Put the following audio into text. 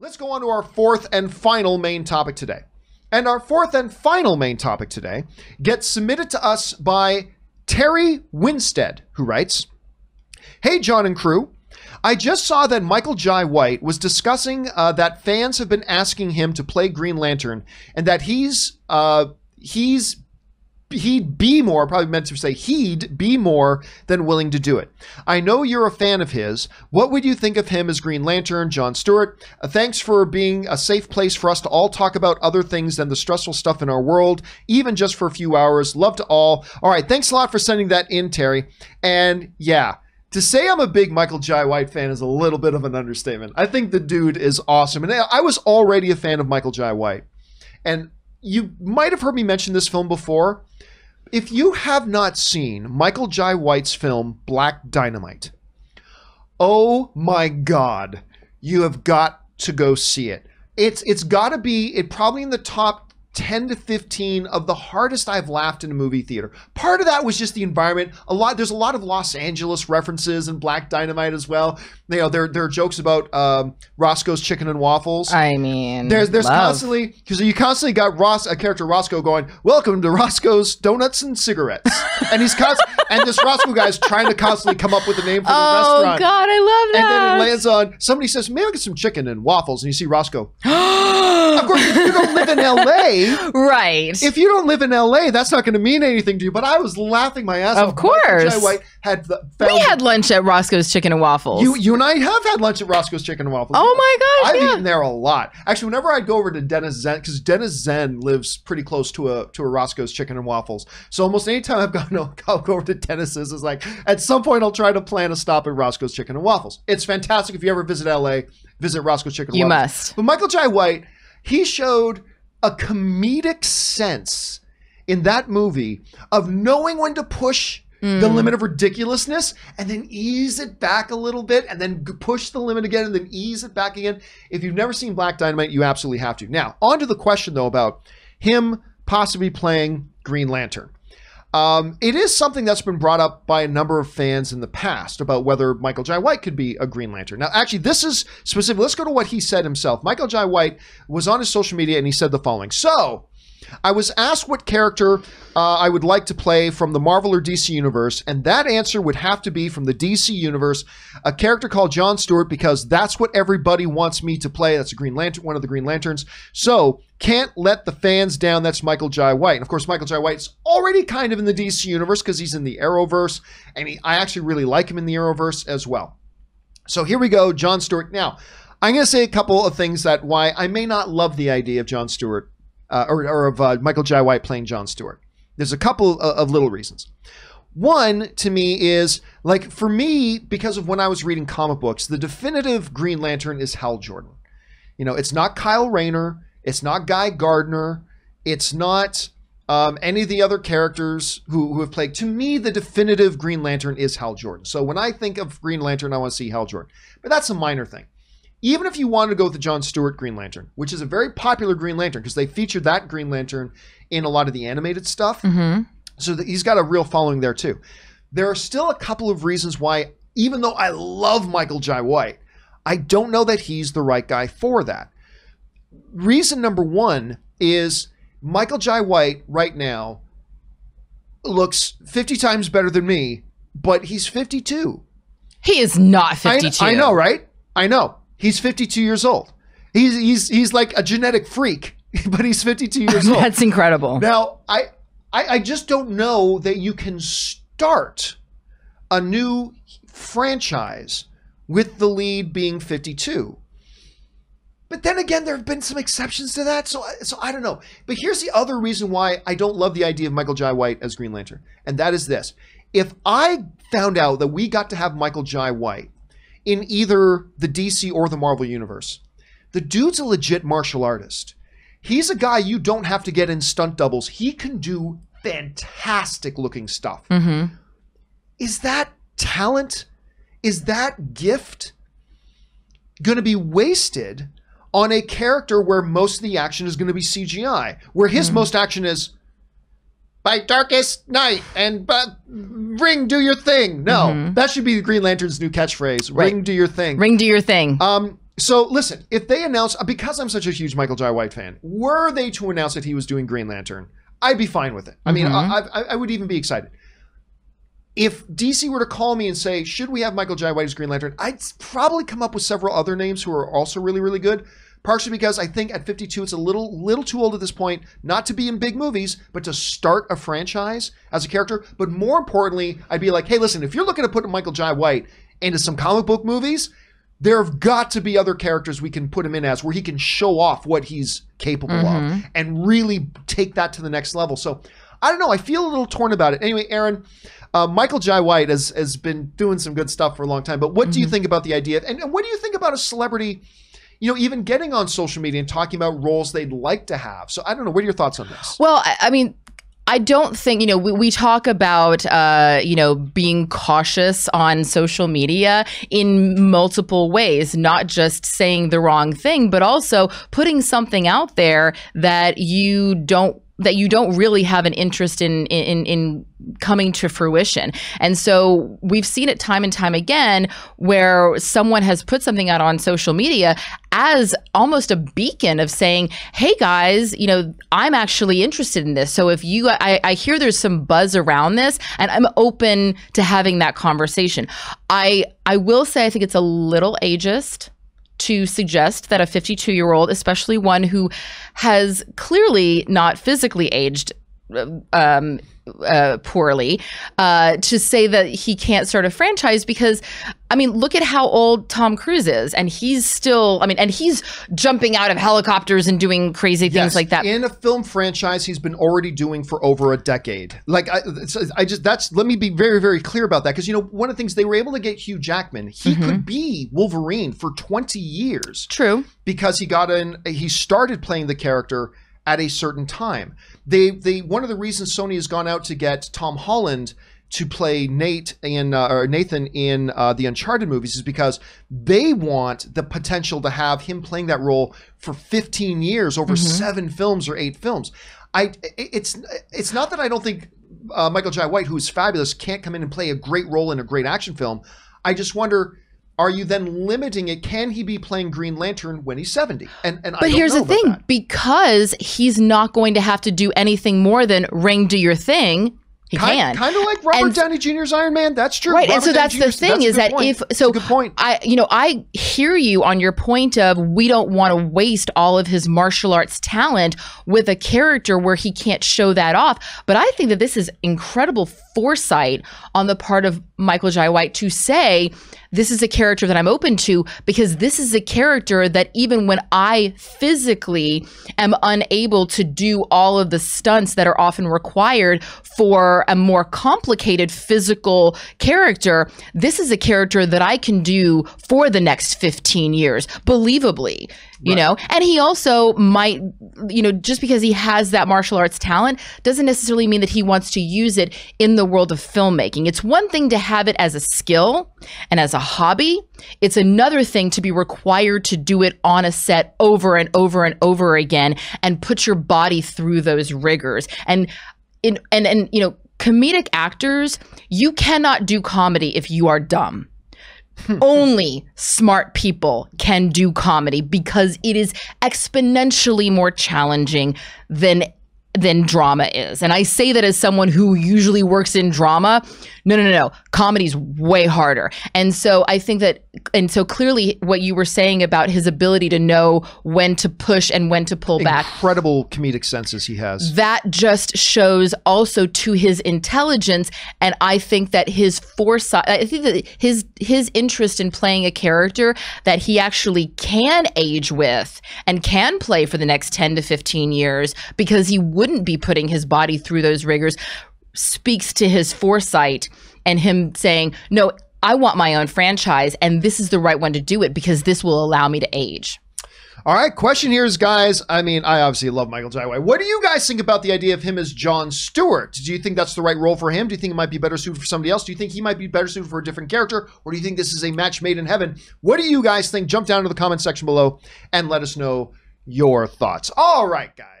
Let's go on to our fourth and final main topic today. And our fourth and final main topic today gets submitted to us by Terry Winstead, who writes, "Hey, John and crew. I just saw that Michael Jai White was discussing that fans have been asking him to play Green Lantern and that he'd be more than willing to do it. I know you're a fan of his. What would you think of him as Green Lantern, John Stewart? Thanks for being a safe place for us to all talk about other things than the stressful stuff in our world, even just for a few hours. Love to all." All right, thanks a lot for sending that in, Terry. And yeah, to say I'm a big Michael Jai White fan is a little bit of an understatement. I think the dude is awesome. And I was already a fan of Michael Jai White. And you might have heard me mention this film before. If you have not seen Michael Jai White's film, Black Dynamite, oh my God, you have got to go see it. It's gotta be, probably in the top 10 to 15 of the hardest I've laughed in a movie theater. Part of that was just the environment. There's a lot of Los Angeles references in Black Dynamite as well. You know, there are jokes about Roscoe's Chicken and Waffles. I mean, there's love. Constantly, because you constantly got a character Roscoe going, "Welcome to Roscoe's Donuts and Cigarettes," and he's constantly, and this Roscoe guy's trying to constantly come up with a name for the restaurant. Oh God, I love that. And then it lands on somebody says, "May I get some chicken and waffles?" and you see Roscoe. Of course, if you don't live in LA. Right. If you don't live in LA, that's not going to mean anything to you. But I was laughing my ass off. Of course. Jai White had we had lunch at Roscoe's Chicken and Waffles. You and I have had lunch at Roscoe's Chicken and Waffles. Oh my gosh! I've eaten there a lot. Actually, whenever I'd go over to Dennis Zen, because Dennis Zen lives pretty close to a Roscoe's Chicken and Waffles, so almost any time I've gone, I'll go over to Dennis's. It's like at some point I'll try to plan a stop at Roscoe's Chicken and Waffles. It's fantastic. If you ever visit LA, visit Roscoe's Chicken and Waffles. You must. But Michael Jai White, he showed a comedic sense in that movie of knowing when to push the limit of ridiculousness and then ease it back a little bit and then push the limit again and then ease it back again. If you've never seen Black Dynamite, you absolutely have to. Now, on to the question though about him possibly playing Green Lantern. It is something that's been brought up by a number of fans in the past about whether Michael Jai White could be a Green Lantern. Now, actually, this is specific. Let's go to what he said himself. Michael Jai White was on his social media and he said the following. "So I was asked what character I would like to play from the Marvel or DC Universe, and that answer would have to be from the DC Universe, a character called John Stewart, because that's what everybody wants me to play. That's a Green Lantern, one of the Green Lanterns. So can't let the fans down. That's Michael Jai White." And of course, Michael Jai White's already kind of in the DC Universe because he's in the Arrowverse, and I actually really like him in the Arrowverse as well. So here we go, John Stewart. Now, I'm going to say a couple of things that why I may not love the idea of John Stewart or of Michael Jai White playing John Stewart. There's a couple of little reasons. One, to me, is like, for me, because of when I was reading comic books, the definitive Green Lantern is Hal Jordan. You know, it's not Kyle Rayner. It's not Guy Gardner. It's not any of the other characters who have played. To me, the definitive Green Lantern is Hal Jordan. So when I think of Green Lantern, I want to see Hal Jordan. But that's a minor thing. Even if you wanted to go with the John Stewart Green Lantern, which is a very popular Green Lantern because they featured that Green Lantern in a lot of the animated stuff. Mm-hmm. So he's got a real following there too. There are still a couple of reasons why, even though I love Michael Jai White, I don't know that he's the right guy for that. Reason number one is Michael Jai White right now looks 50 times better than me, but he's 52. He is not 52. I know, right? I know. He's 52 years old. He's like a genetic freak, but he's 52 years old. That's incredible. Now, I just don't know that you can start a new franchise with the lead being 52. But then again, there have been some exceptions to that, so I don't know. But here's the other reason why I don't love the idea of Michael Jai White as Green Lantern, and that is this. If I found out that we got to have Michael Jai White in either the DC or the Marvel universe, the dude's a legit martial artist. He's a guy you don't have to get in stunt doubles. He can do fantastic looking stuff. Mm-hmm. Is that talent? Is that gift going to be wasted on a character where most of the action is going to be CGI, where his most action is by darkest night and ring, do your thing. No, that should be the Green Lantern's new catchphrase. Ring, do your thing. Ring, do your thing. So listen, if they announce, because I'm such a huge Michael Jai White fan, were they to announce that he was doing Green Lantern, I'd be fine with it. I mean, I would even be excited. If DC were to call me and say, should we have Michael Jai White as Green Lantern? I'd probably come up with several other names who are also really, really good. Partially because I think at 52, it's a little too old at this point, not to be in big movies, but to start a franchise as a character. But more importantly, I'd be like, hey, listen, if you're looking to put Michael Jai White into some comic book movies, there have got to be other characters we can put him in as, where he can show off what he's capable of and really take that to the next level. So I don't know. I feel a little torn about it. Anyway, Aaron, Michael Jai White has been doing some good stuff for a long time. But what do you think about the idea? And what do you think about a celebrity, you know, even getting on social media and talking about roles they'd like to have? So I don't know. What are your thoughts on this? Well, I mean, I don't think, you know, we talk about, you know, being cautious on social media in multiple ways, not just saying the wrong thing, but also putting something out there that you don't really have an interest in coming to fruition. And so we've seen it time and time again where someone has put something out on social media as almost a beacon of saying, hey guys, you know, I'm actually interested in this. So if you, I hear there's some buzz around this and I'm open to having that conversation. I will say, I think it's a little ageist to suggest that a 52-year-old, especially one who has clearly not physically aged poorly, to say that he can't start a franchise, because I mean, look at how old Tom Cruise is, and he's still, I mean, and he's jumping out of helicopters and doing crazy things like that. In a film franchise he's been already doing for over a decade. Like, I just, that's, let me be very, very clear about that, because, you know, one of the things, they were able to get Hugh Jackman. He could be Wolverine for 20 years. True. Because he got in, he started playing the character at a certain time. They one of the reasons Sony has gone out to get Tom Holland to play Nate in, or Nathan in the Uncharted movies, is because they want the potential to have him playing that role for 15 years over 7 films or 8 films. It's not that I don't think Michael Jai White, who's fabulous, can't come in and play a great role in a great action film. I just wonder, are you then limiting it? Can he be playing Green Lantern when he's 70? And but I don't here's know the thing, that. Because he's not going to have to do anything more than ring, do your thing. He can. Kind of like Robert Downey Jr.'s Iron Man. That's true. Right. Robert and so that's the thing, is that if, so good point. You know, I hear you on your point of, we don't want to waste all of his martial arts talent with a character where he can't show that off. But I think that this is incredible foresight on the part of Michael Jai White to say, this is a character that I'm open to, because this is a character that even when I physically am unable to do all of the stunts that are often required for a more complicated physical character, this is a character that I can do for the next 15 years, believably. You know, and he also might, you know, just because he has that martial arts talent doesn't necessarily mean that he wants to use it in the world of filmmaking. It's one thing to have it as a skill and as a hobby. It's another thing to be required to do it on a set over and over and over again and put your body through those rigors. And you know, comedic actors, you cannot do comedy if you are dumb. Only smart people can do comedy, because it is exponentially more challenging than drama is. And I say that as someone who usually works in drama. No. Comedy's way harder. And so I think that, and so clearly what you were saying about his ability to know when to push and when to pull back. Incredible comedic senses he has. That just shows also to his intelligence. And I think that his foresight, I think that his interest in playing a character that he actually can age with and can play for the next 10 to 15 years, because he wouldn't be putting his body through those rigors, speaks to his foresight and him saying, no, I want my own franchise, and this is the right one to do it, because this will allow me to age. All right, question here is, guys, I mean, I obviously love Michael Jai White. What do you guys think about the idea of him as John Stewart? Do you think that's the right role for him? Do you think it might be better suited for somebody else? Do you think he might be better suited for a different character? Or do you think this is a match made in heaven? What do you guys think? Jump down to the comment section below and let us know your thoughts. All right, guys.